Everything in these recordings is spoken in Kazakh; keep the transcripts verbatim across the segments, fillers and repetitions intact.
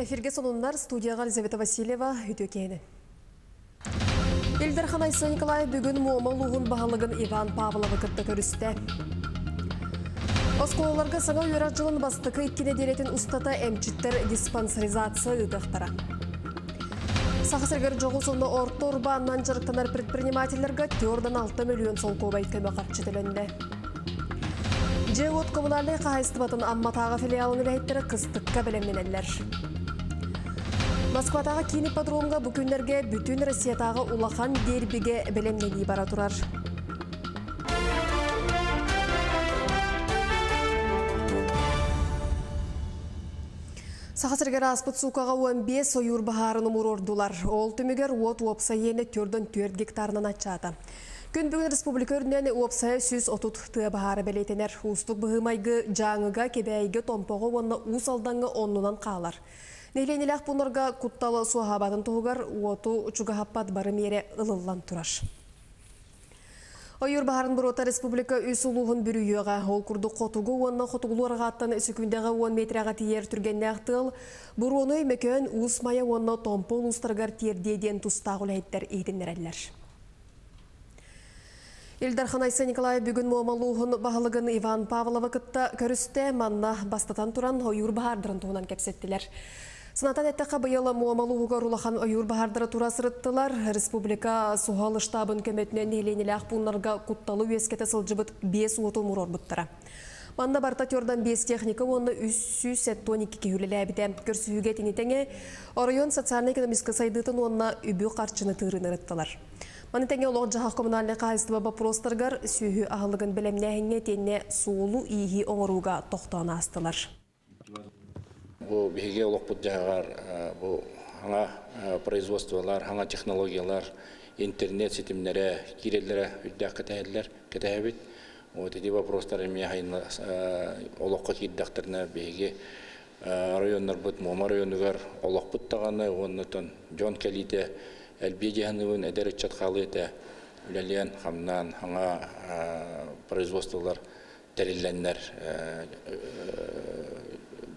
Эфирге сонуннар, студияға Елизавета Васильева үтекені. Эльдархан Айса Николай бүгін Муомалуғын бағалығын Иван Павловы кітті көрісті. Осколаларға саңа өйрат жылын бастықы иткене деретін ұстата әмчіттер диспансеризация үтіқтара. Сақысыргер жоғыл сонына орты ұрбаннан жарықтанар предпринимателерге төрден алты миллион сол көбай көмі қарт жетілінді. Жеғот коммуналды қағайыстыбатын амматағы филиалының рәйттері қыстыққа білімменелер. Москватағы кейініп патрулымға бүкіндерге бүтін Россиятағы улақан дербеге біліммені бара тұрар. Сақасыргер аспыт суқаға он бес ойыр бағарын ұмыр ордулар. Ол түмігер от-опса ені түрдің төрт гектарынан атшады. Күнбүгін республика өрінені уапсая сүз отут тұя бағары бәлетенер. Устық бұғымайғы жаңыға кебәйгі томпоғы онына ұс алданғы онынан қалар. Нейленелек бұнарға құтталы суағабатын тұғығар уату ұчуға хаппат барым ере ұлылан тұраш. Ойыр бағарын бұрота республика үс ұлуғын бүрі еға. Ол күрді қотығы онына қотығылу арғаттан үсікіндегі он метріға тиер түргенне ақтыл. Бұр оны мекөн ұсмая онына томпол ұстарғар тердеден тұстағыл әйттер едінерәлілер. Эльдархан Айса Николай бүгін Муомалуғын бағалығын Иван Павловы кітті көрісті манна бастатан тұран ойыр бағардырын туғынан кәпсеттілер. Сынатан әттіқа бұйылы Муомалуғыға рулақан ойыр бағардыры тұра сұрыттылар. Республика суғалы штабын көметінен еленілі ақпунларға құтталы өскеті сылжыбыт бес ұғытыл мұрор бұттыра. Манна барта төрден бес техника оны үс жүз сексен екі кеулелі әбіде. Көрсіуге тенетеңе орайон социально-экономиска сайдытын онына үбі қарчыны тырын ырыттылар. Манытенге олоқ жағақ коммуналды қайыстыба бапростырғар сүйі ағылығын білімнәңіне тенне суылу иғи оңыруға тоқтауына астылар. Бұл беге олоқ бұд жағағар, бұл аңа производствалар, аңа технологиялар, интернет сетімлері, керелері үлдәқ кітәйділер, кітәйбет. Өтеді бапростар әме ғайынла олоққа кердіқтіріне беге районлар бұд, мұма районығар олоқ бұдтағаны, оныттан жон кәлейді. Әлбедегінің әдәрі чатқалы әді үләлен қамнан аңа производстволар тәрелленнер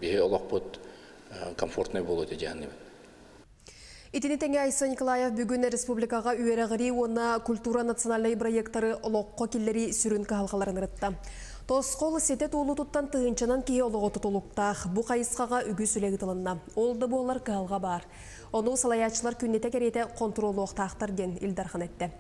бейі олақ бұд комфортный болады дегінің. Итіне тәңе Айса Николаев бүгін республикаға үйерағыри оны культура националай проекттары олаққа келлері сүрінкі халқаларын ұрытты. Тосқол сетет олу тұттан тұғыншынан кей олығы тұтылықтақ. Бұ қайысқаға үгі сүлегі тылынна. Олды болар қалға бар. Оны салаячылар күннете кереті контролы оқтақтар ген Эльдархан әтті.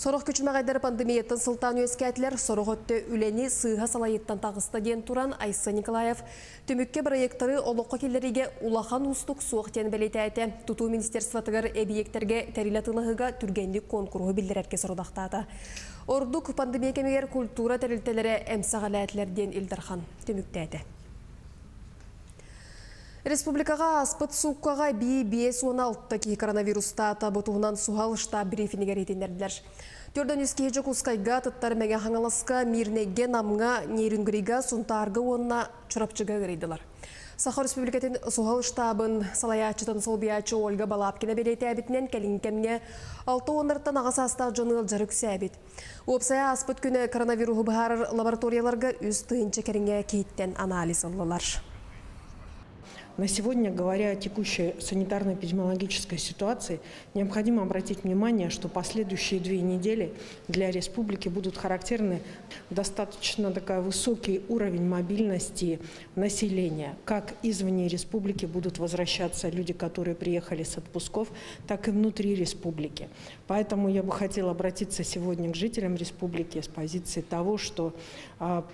Сорық күчімағайдар пандемияттан сылтан өскәтілер, сорық өтті үләне сыға салайеттан тағыста ген туран Айса Николаев төмікке проекттары олыққа келлеріге улахан ұстық суықтен бәлеті әті. Тұту министерстватығар әбиектерге тәрілатынығыға түргенді конкурғы білдірерке сұрдақтады. Ордық пандемия кемегер культура тәрілтелері әмсағалы әтілерден Эльдархан төмікті әті. Республикаға аспыт суққаға би бес он алты-таки коронавируста табытуғынан суғал штаб брифингер етендерділер. Түрдің үске жек ұсқайға тұттар мәне хаңаласқа, мирнеге, намға, нейрінгіреге, сұнтарғы онына чырапчыға ғырейділер. Саха республикатын суғал штабын салаячытын солбиячы Ольга Балапкина береті әбітінен кәлінкемне алты-он-тан ағас астақ жонығыл жарықсы әбіт. Опсая аспыт күні коронавирухы бағарыр лабораторияларға үз түйінші кәрінге кейттен анализ алылар. На сегодня, говоря о текущей санитарно-эпидемиологической ситуации, необходимо обратить внимание, что последующие две недели для республики будут характерны достаточно такой высокий уровень мобильности населения. Как извне республики будут возвращаться люди, которые приехали с отпусков, так и внутри республики. Поэтому я бы хотела обратиться сегодня к жителям республики с позиции того, что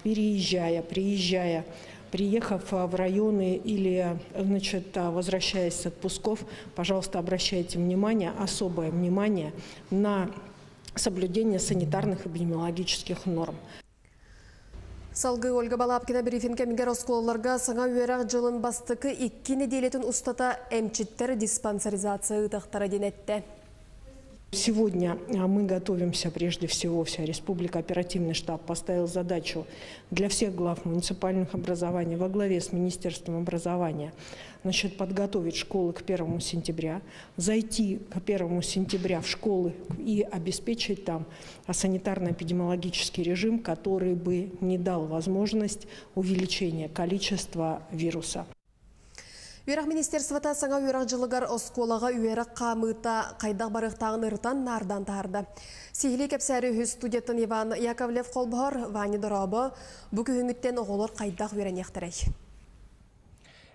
переезжая, приезжая, приехав в районы или, значит, возвращаясь с отпусков, пожалуйста, обращайте внимание, особое внимание на соблюдение санитарных и эпидемиологических норм. Салгы Ольга Балапкина брифингке мигер осколларга саңа үйерақ жылын бастықы иккені дейлетін ұстата әмчіттер диспансеризация ұтақтара денетті. Сегодня мы готовимся, прежде всего, вся республика, оперативный штаб поставил задачу для всех глав муниципальных образований во главе с Министерством образования, значит, подготовить школы к первому сентября, зайти к первому сентября в школы и обеспечить там санитарно-эпидемиологический режим, который бы не дал возможность увеличения количества вируса. Үйрак министерствата саңа үйрак жылыгар осколаға үйрак қамыта қайдақ барықтағын ұртан нардан тарды. Сейілі кәпсәрі үз студиятын Иван Яковлев қолбағар, Вани Дорабы, бүкі үңіттен оғылыр қайдақ үйрен ектірек.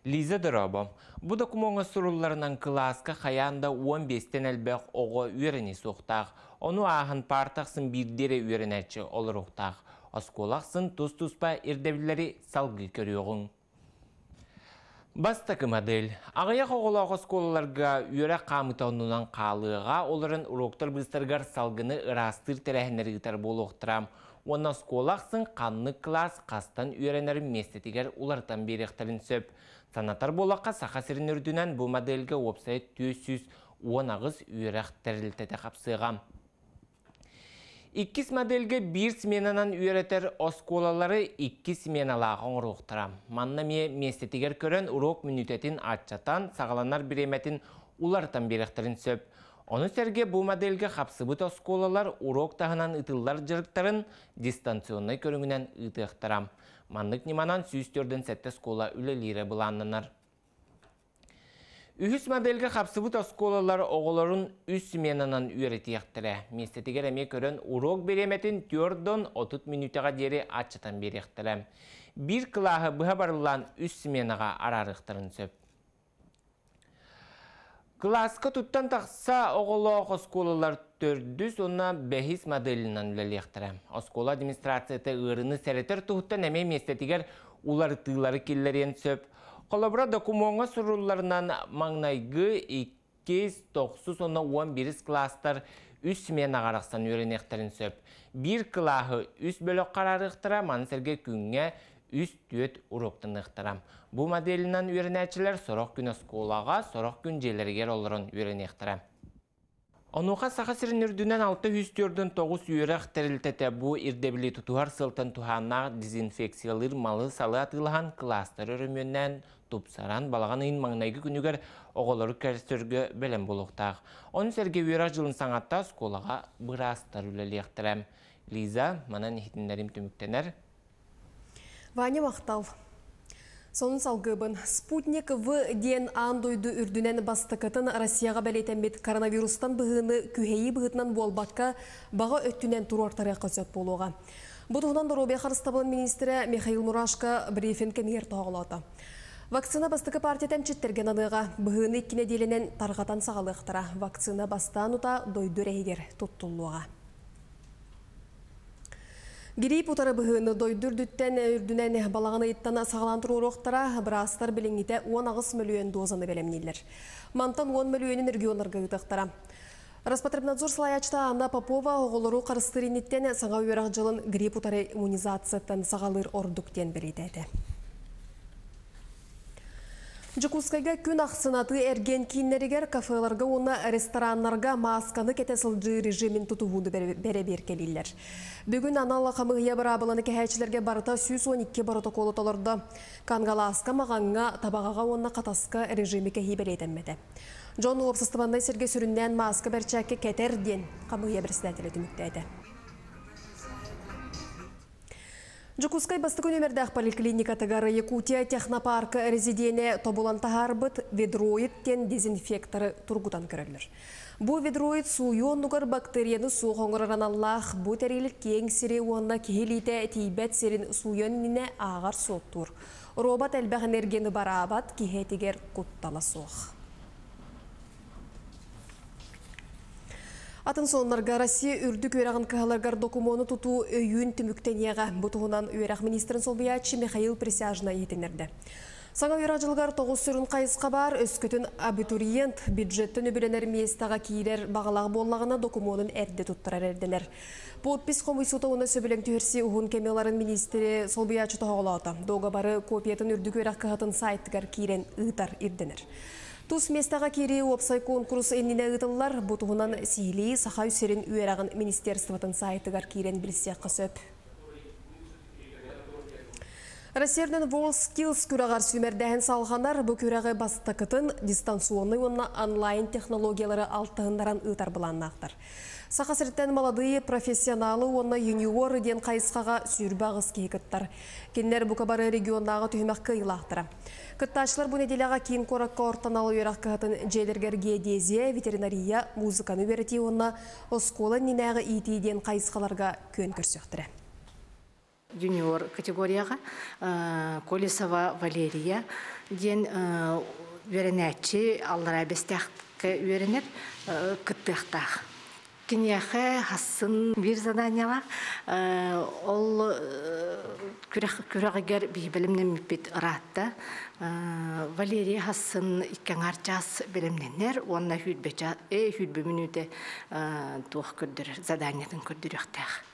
Лиза Дорабы, бұда күмоңы сұрыларынан класка қаянда он бестен әлбәқ оғы үйрені соқтақ. Оны ағын партақсын бірдері үйренәтші олыр оқтақ. Осколақсын тұс-тұспа ердевілері салғы көріуғын. Бастакы модель. Ағаяқ оғылағы осколаларға үйрі қамытауынан қалыға оларын ұроқтар бұстарғар салғыны ұрастыр тәрәхінер ғытар болу оқтырам. Оны осколақсын қанны класс қастан үйренер местетігер олардан беріқтарын сөп. Санатар болаққа сақа сірінердінен бұл модельге опсайт түйсіз он ағыз үйрәқ тәрілтеді қапсыға. Иккіс модельге бір сменанан үйрәтер осколалары иккі сменалағын ұрықтыра. Маннаме местетігер көрін ұрық мүнітетін атчатан, сағаланар біреметін улартан беріқтірін сөп. Оны сәрге бұл модельге қапсыбыт осколалар ұрық тағынан ұтылар жырықтарын дистанционный көріңінен ұтықтырам. Маннык неманан сүйістерден сәтті скола үлі лире бұланынар. Үхіс модельге қапсыбыт осколалар оғыларын үс сменанан үйреті ектірі. Местетігер әме көрін урок береметін төрттен отуз минутаға дері атшытан бері ектірі. Бір қылағы бұға барылан үс сменаға арарықтырын сөп. Класқа тұттан тақса оғылағы осколалар төрдіз онна бәхіс моделінен үлі ектірі. Оскола администрацияты ғырыны сәреттер тұғыттан әме местетігер улар тұйлары келлерен сөп. Қолабыра докумоңа сұруларынан маңнайғы екі жүз тоқсан он он бір кластар үс мен ағарықсан өрен ектірін сөп. Бір қылағы үс бөлік қарарықтыра, маңсерге күнге үс-төт ұруқтын ұқтырам. Бұл моделінен үйренәтшілер сорақ күн осколаға, сорақ күн желергер оларын үйрен ұқтырам. Онуға сақа сірінердінен алты жүз төрттен тоғыз үйрәқ тәрілтеті бұл ирдебілі тұтуғар сылтын тұханнақ дезинфекциялыр малы салы атылған кластар өрімінен тұпсаран балаған үйін маңнайғы күнігер оғылары кәрістіргі бәлем болуқтақ. Оны сәрге үйрәқ жылын саңатта осколаға бұрастар үлілі ұқтырам. Лиза, манан ехетіндерім түміктенер. Ваня Мақтал. Сонын салғыбын. Спутник В ден андойды үрдінен бастықытын Россияға бәлетенбет коронавирустан бұғыны күхейі бұғытынан болбаққа баға өттінен тұрортары қозет болуға. Бұдығынан Дорубия Қарыстабылын министері Михаил Мурашко брифинг мер тоғылады. Вакцина бастықы партиятен читтерген адыға бұғыны кіне делінен тарғатан сағалықтыра. Вакцина бастан ұта дойды рейгер тұттылуға. Гирип утары бұғыны дойдүрдіттен үрдінен балағына еттана сағалантыр орықтара бірастар біліңгіте он ағыз миллион дозаны бәлемнелер. Мантан он миллионын регионарға ұтықтара. Распотребнадзор слаячта Анна Попова оғылыру қарыстыринеттен саңа өйірақ жылын гирип утары иммунизацияттан сағалыр ордуктен білейдеді. Жекускайга күн ақсынаты әрген кейінлерігер кафеларға, оны ресторанларға масканы кетесілді режимін тұтығуды бәрі беркелілер. Бүгін аналла қамығыя барабыланы кәйәтшілерге барыта бір жүз он екі баротоколы толырды. Қанғала асқа мағанға, табағаға онына қатасқа режимі кәйі бәлейденмеді. Джон Уопсыстывандай серге сүрінден маска бәрчәкі кәтерден қамығыя бірсінәтілі түміктәйді. Жекускай бастық өнемерді ақпарыл клиника тағары Якутия технопарқы резидене тобулан тағарбыт ведроидтен дезинфекторы тұрғыдан көрілір. Бұ ведроид суйонығыр бактерияны суғыңырыран Аллах, бұ тәрелік кейін сире уанна кейлейді тейбәт серін суйоніне ағар соттур. Робот әлбәқ энергияны бара абат кейетігер құттала соқ. Атын сонларға Россия үрдік өйрағын қағаларғар докумоны тұту өйін түміктен еға. Бұтығынан өйрақ министерін солбиячы Михаил Присяжына етінерді. Саңа өйрақ жылғар тоғыз сүрін қайысқа бар, өскөтін абитуриент бюджеттін өбіленер местаға кейлер бағалағы боллағына докумонын әрді тұттырар әрденер. Подпис комиссута оны сөбілен түйірсе ұғын кемеларын министері солбиячы тоғылауды. Доға бары копиятын үрдік өйрақ қағытын сайттығар кейлен ұйтар ерденер. Тұс местаға кере опсай конкурс әніне ұтылылар, бұтығынан сейлі сақа үсерін үйерағын министерстватын сайтығар керен білсек қысып. Россиянин WorldSkills күрәгәр сүмәрдәһен салганнар бу күрәгә бастыкытын дистанционный онна онлайн технологиялары алтыннардан ытар буланнактыр. Сахасреттен молодые профессионалы онна юниор ден кайсыга сүрбагыз кигеттер. Кеннәр бу кабары региондагы төймәк кыйлактыр. Кытташлар бу неделяга кин коракка ортаналы яраккатын җәйләргә дезия, ветеринария, музыканы берти онна оскола нинәгы ити ден кайсыгаларга көн күрсәктер. Юниор категорияға Колесова Валерия ден веренәтчі аллара бестәқті вереніп күттіқтақ. Кенеғі хасын бір заданиялар ол күрәғігер білімнен бет ұратты. Валерия хасын икен арчас білімненер, онына хүйтбі мүнуді туық күрдір, заданиядан күрдіріқтіқ.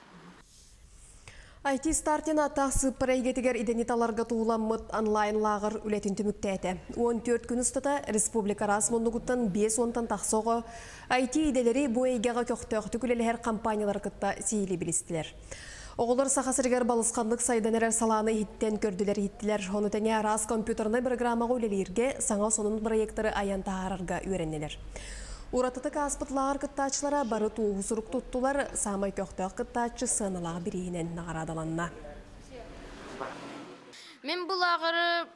ай ти-стартин атасы прайгетігер идениталарға туғыламмыт онлайн-лағыр үлетін түміктәді. он төрт күн ұстыда Республика Расмоннығыттан бес-онтан тақсоғы ай ти-иделері бойыгеға көқтөқті күлелер кампаниялар күтті сейілі білістілер. Оғылар сақасыргер балысқандық сайданерер саланы хиттен көрділер хиттілер. Оны тәне арас компьютерны программағы үлелерге саңа соның проекторы аян тағарарға өренелер. Урататык аспытлар кыттачылара бары туғы сұрук тұттылар, самай көқтөк кыттачы сыналағы бірейінен нағарадаланна. Мен бұл ағыры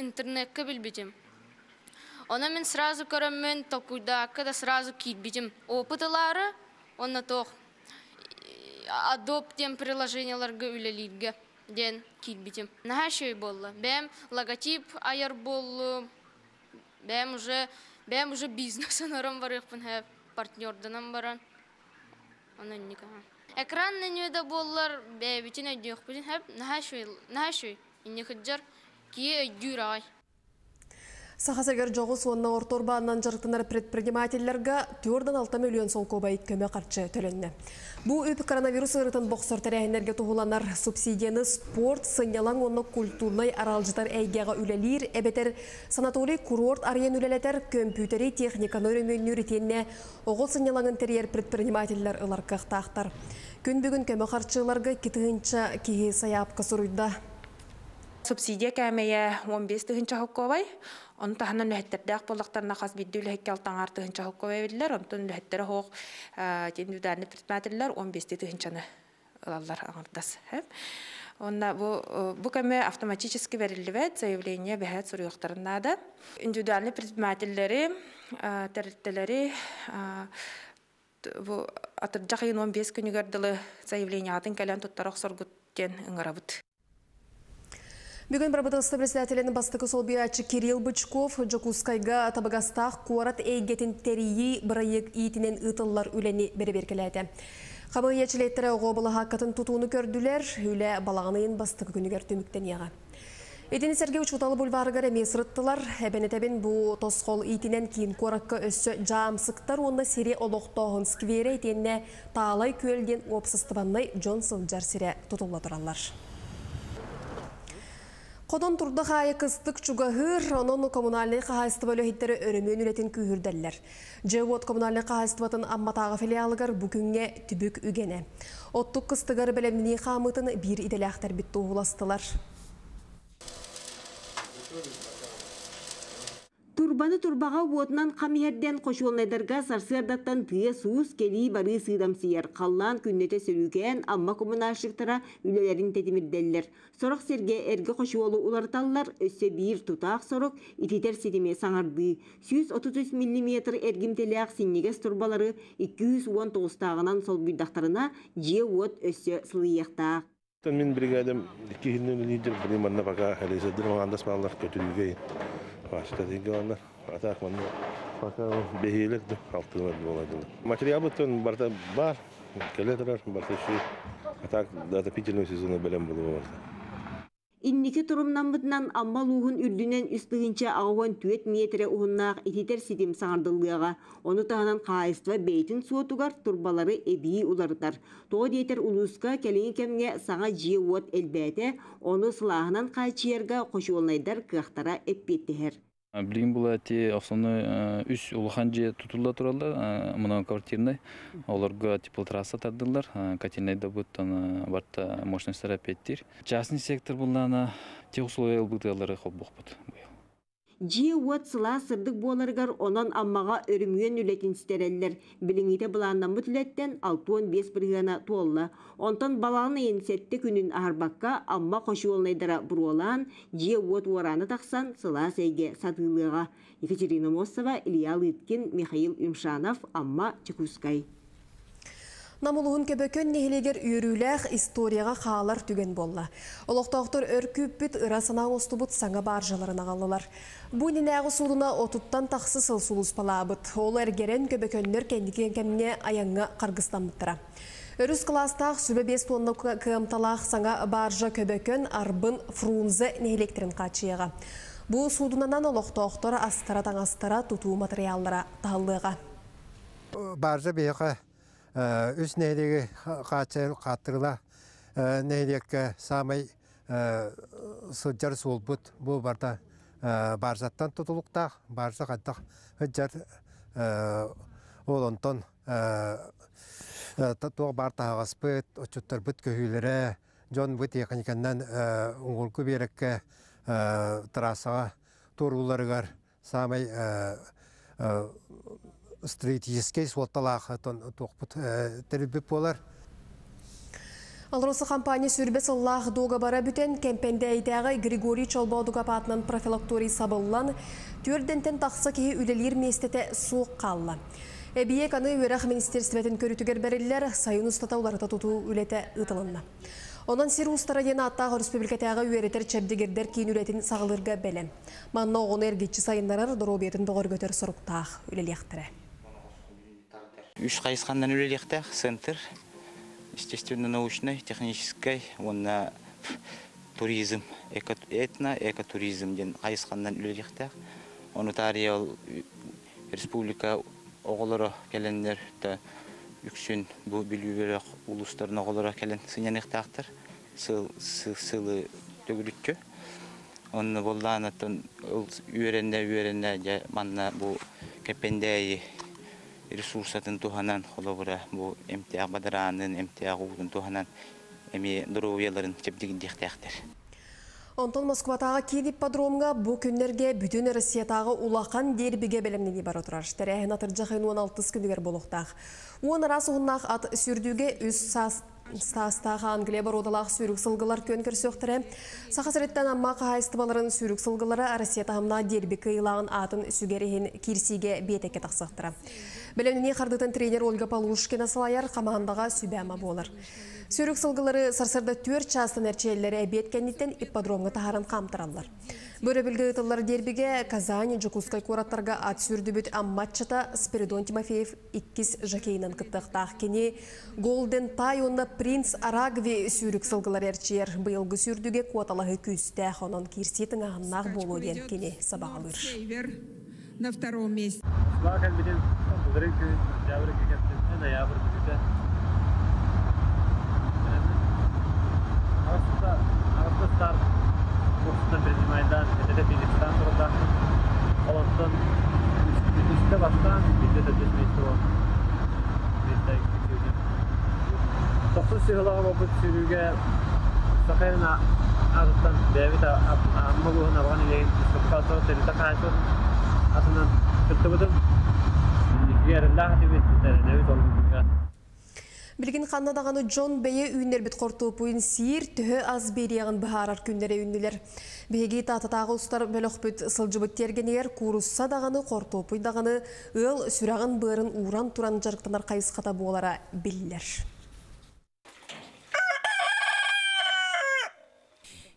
интернетке білбедім. Она мен сразу көріммен токуйдақы да сразу кейтбедім. Опытылары, онна тоқ Adobe ден приложенияларға үлелерге ден кейтбедім. Наға шөй болы. Бәм логотип айыр болы, бәм уже... Бәм уже бизнес анарам барықпын, хәп партнерданам баран. Онын никаға. Экранны нөйді болылар, бәйбетін өйді өйқпін, хәп нәшүй, иннеқіджар, кие өйді үрағай. Сақасыргер жоғыз онына орторбааннан жарықтынар предпринимателлерге төрт-алты миллион сол көбайт көме қарчы төлінні. Бұ өп коронавирус ғырытын боқсыр тәрәйінерге тұғыланар субсидияны спорт, сыңялан оны культурнай аралжытар әйгеға үлелер, әбетер санаторий курорт ариян үлелетер көмпютері техниканы өрімен нүретенне оғыл сыңяланын терер предпринимателлер ұларқық тақтар. Күн бүгін көме қарчыларға кетігінші кейі саяпқа сұруйда. Субсидия кәмейе он бес-тігінші құққовай. Он тахнан лехтердәк болдықтарына қаз биддіу лехкелтан арты ғынша құққа өйелділер, омтын лехтері хоқ тендударны предпринимателлер он бес-ті ғыншаны ұлалар аңырдас. Бұл көмі автоматически берілді бәд, заявление бәд сұруйықтарына да. Индивидуальны предпринимателлері, тәрілттілері, атырджақ ең он бес күнігерділі заявление атын кәлен тұттарақ сұргыттен ұңырабыд. Бүгін Барбадылысты председателінің бастықы солбиячы Кирилл Бычков Джокускайға табығастақ қуарат әйгетін тәрейі бірайық етінен ұтылар үләне береберкеләді. Қамы ечілеттірі ғобылыға қатын тұтуыны көрділер, үлі балағынайын бастықы күнігер түміктен еға. Едені Сергей Учуталы бұлбарығары месіріттілар, әбенетәбін бұ тосқол етінен кейін қораққа өссі жамсықтар, онында сере олықтоғын сквере етеніне таалай көлден опсыстыбаннай Джонсон жарсере тұтылы тұралар. Қодон тұрдық айы қыстық чүгағыр, оның коммунальный қағайстыва лөхеттері өрімен үлетін күйірдәлілер. Джевот коммунальный қағайстыватын амматағы филиалығыр бүгінге түбік үгені. Оттық қыстығыр бәлеміне қамытын бір иделі ақтар бітті ұғыластылар. Турбаны турбаға уотынан қамиерден қошуылнайдарға сарсырдаттан түйе суыз келей бары сыйдамсыяр. Қаллан күннете сөйген амма коммунашықтара үлелерін тетімірделілер. Сорақ серге әргі қошуылы уларталылар өссе бір тұтақ сорақ итетер седеме саңарды. жүз отыз мм әргімтелі ақ сеннегес турбалары екі жүз он тоғыз-тағынан сол бұйдақтарына же от өссе сылыяқтақ. Мен бригадам кегінен лидер біліманна бақа әлесідір оғандас баллар көтілуге. Материалы бар, коллекторлар, отопительный сезон білім болуы бар. Иннеке тұрымнамбытынан аммал уғын үрдінен үстігінші ағуан түет метре уғыннақ ететер сетем саңырдылғыға. Оны тағынан қайыстыва бейтін суатуғар турбалары әбейі ұлардар. Тоғы дейтер ұлысқа кәлің кәмге саңа жиу от әлбәді, оны сылағынан қайчиерға қошуылнайдар қықтара әппеттіғер. Блимбула те основной үш улханже тутулда туралар, мына квартирный, оларга тепло трасса тардылар, катинайда буттан барта мощностьтер апеттир. Частный сектор булана те условия албыдылары хоп бухпут. Жи уот сыла сырдык боларгар онан аммага өрүмгөн үлетін стереллер. Билиңите бұланна мүтлеттен алты он бес біргана толла. Онтан баланы енсетті күнін арбакка амма қошу олнайдара бұролан, жи уот ораны тақсан сыла сәйге сатылыға. Екатерина Мосова, Илья Лыткин, Михаил Имшанов, амма Чекускай. Намулуғын көбөкөн негелегер үйрүләх историяға қағалар түген болла. Олықтауқтыр өркіп біт ұрасына ұстыбыт саңа баржаларына қалылар. Бұйнен әғы сұлына отыттан тақсы сылсулыс палабыт. Ол әргерен көбөкөннер кәндіген кәміне аяңы қарғыстамыттыра. Өріс кластақ сүбі бес тонна көмталақ саңа баржа көбөкөн арбын фрунзе негелектерін қачияға. Бұл судынан олықтауқтыр астара-таңастара тұту материаллара талыға. Баржа бейқа. Үс нәйлегі қатырла нәйлекке самай сұджар сол бұд. Бұл барда баржаттан тұтылықтақ, баржа қаттақ үджар олонтон тұғы барда ағас бұд, ұчыттар бұд көйілері, жон бұд екінікеннен ұңғылқы берекке тұрасаға тұрғыларығар самай стратегический суатталаға тоқпыт тәрбіп болар. Алросы компания сүрбес Аллах доға бара бүтен кәмпенде әйдәғі Григорий Чолбаудуға патынан профилакторий сабылылан түрдентен тақсы кейі үлелер местеті суық қалла. Әбие қаны өрәқ министерсветін көрітігер бәрілілер сайын ұстата оларыта тұту үлеті ұтылынна. Онан сері ұстара дені аттағы республикатағы өретер чәбдегердер кейін үлетін сағылырға бәлем. Манна оғын әргетші сайындарар дұробетін дұғыр көтер сұрықтақ үлелектірі. Үш қайысқандан үлелектәк центр, естественно-научный, технический, онна туризм, этно-экотуризмден қайысқандан үлелектәк. Оны тариял республика оғылары кәлендерді үксін бұл білуверек ұлыстарын оғылары кәлен сынянықтақтыр, сылы төгіліккі. Оны болдан атын үйерінде-үйерінде манна бұл кәпендәйі ресурсатын туханан холобра бу эмтиа бадаранын эмтиа гудун туханан эми дровелерин чепдигин дехтектер. Онтон Москватагы киди подромга бу күндерге бүтүн Россиятагы улакан дербиге белемнеги бара турар. Терехин атыржахын он алты күндүгөр болуктак. он расугуннак ат сүрдүгө үз сас Стастаға Англия барудалақ сүйрік сылғылар көнкір сөқтірі. Сақасыреттен амма қағайыстыбаларын сүйрік сылғылары Арасия тағымна дербі кыйлағын атын сүгереген керсеге бетеке тақсақтыры. Біліміне қардытын тренер Ольга Полушкина салайар қамағандаға сөбе ама болыр. Сүйрік сылғылары сарсырда төр частын әрчелері әбеткендіктен ипподромға тағарын қамтыралар. Бөрі білгі ұтылар дербіге Казани Джокускай қораттарға ат сүрді бүт амматшыта Спиридон Тимофеев иккіз жакейнан кыттықтақ кене. Голден Тайонда Принц Арагви сүрік сылғылар әрчер. Бұйылғы сүрдіге қуаталағы күсті қонан керсетін ағыннақ болу ден кене сабағылыр. Осыдан бірден айдан, әдеті билеттан тұрылдан, олыстан үсті бастан, билеті дөлмейсті ол. Билетті көкеуден. Тоқсыз сүйілаға болбыт сүйілуге сақайын ағыттан бәвет ағымы ғуын ағыған елеген үстіпқа тұрып, тәрілді қайсыр атынан түртті бұдым. Екі әрілді ағыты беттері, нәвет олғынға. Білген қаннадағаны Джон бәйе үйіндер біт қортып үйін сиыр түхі аз берияғын бұхарар күндері үйінділер. Бәйге тататағы ұстар бөліқ бүт сылжыбыт тергенер құрысса дағаны қортып үйдағаны ұл сүрағын бұрын уран туран жарықтанар қайысқата болара білілер.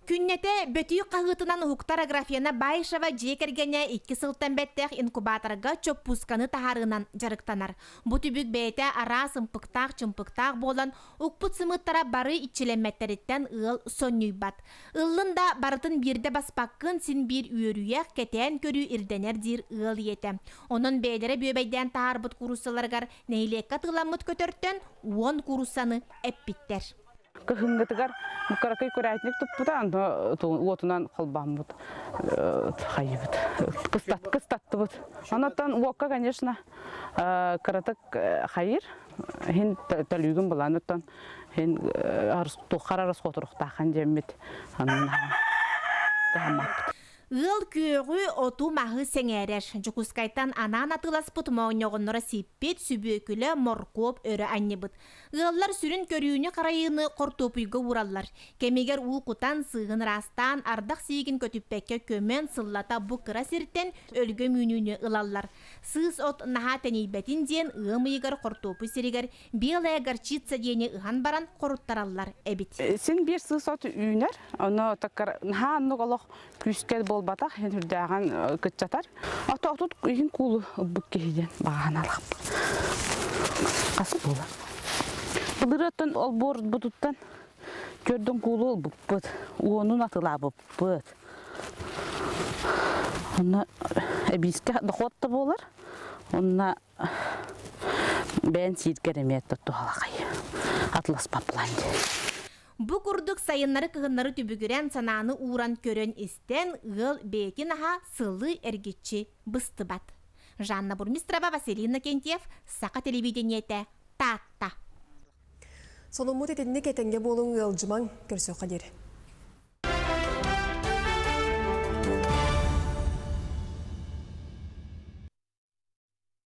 Күннәте бөті қағытынан ұқтар аграфияна байшава жекергене екі сылтан бәттәқ инкубаторға чөп пұсканы тағарынан жарықтанар. Бұты бүк бәйті ара сымпықтақ-чымпықтақ болан ұқпыт сымыттара бары итчілемәттеріттен ұл сонүй бат. Ұлында барытын бірді баспаққын сен бір үйіруек кәтен көрі үрденер дейір ұл еті. Оның бәйлері бөбәйден тағар бұт құрысыларғар нәйлекқа тұғламыт көтірттен он құрысаны әппеттер. кахингатагар мукаракай курятник тут потан то вот у нас холбам вот хайвет кстат кстат вот она там вока конечно каратак хайр хин талюгом была но там хин то харарас хоторхта ханжемит она тамак Ул кюры оту махы сенереш. Жукускайтан анана тылас путмауньогон расиппет сүбөкүлө моркоп өрө аннебыт. Ыллар сүрүн көрүүнү карайыны кортопуйга ураллар. Кемегер улкутан сыгын растан ардак сийгин көтүппекке көмөн сыллата бу кыра сиртен өлгө мүнүнү ылаллар. Сыз от наха тенейбетин ден ыымыйгар кортопу сиригер белая горчица дени ыхан баран коруттараллар эбит. Сен бир сыз от үйнөр, аны такар наха ноголох күскел бол батах хендирдаган кытчатар ата тут кин кулу буккеден баган алып касы бола бирөттөн ол борд бутуттан көрдүн кулу ол бут онун атыла бут ана эбиска дохотта болар онна бен сит керемет тоалакай атлас папланды Бу курдук сайыннары кыгыннары түбүгүрен сананы уран көрөн истен ыл бейтин аха сылы эргичи быстыбат. Жанна Бурмистрова, Василий Накентьев, Сака телевидениете Татта. Соломут этинник этенге болуң ылжымаң көрсө кадир.